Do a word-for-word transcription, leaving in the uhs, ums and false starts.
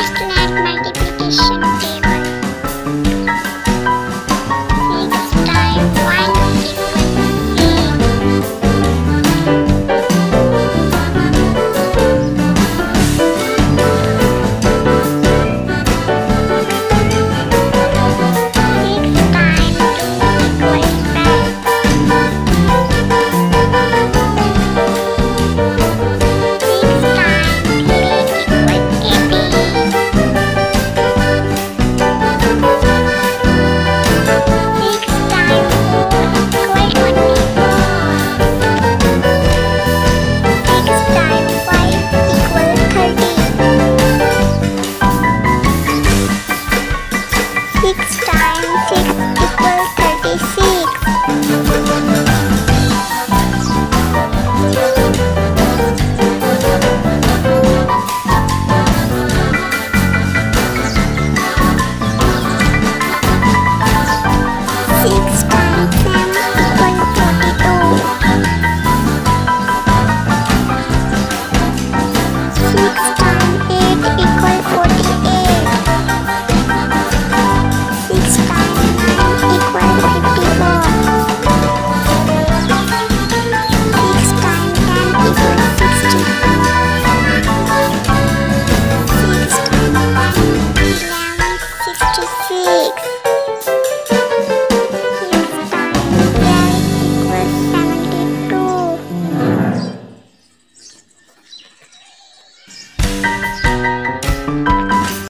Nice to meet you.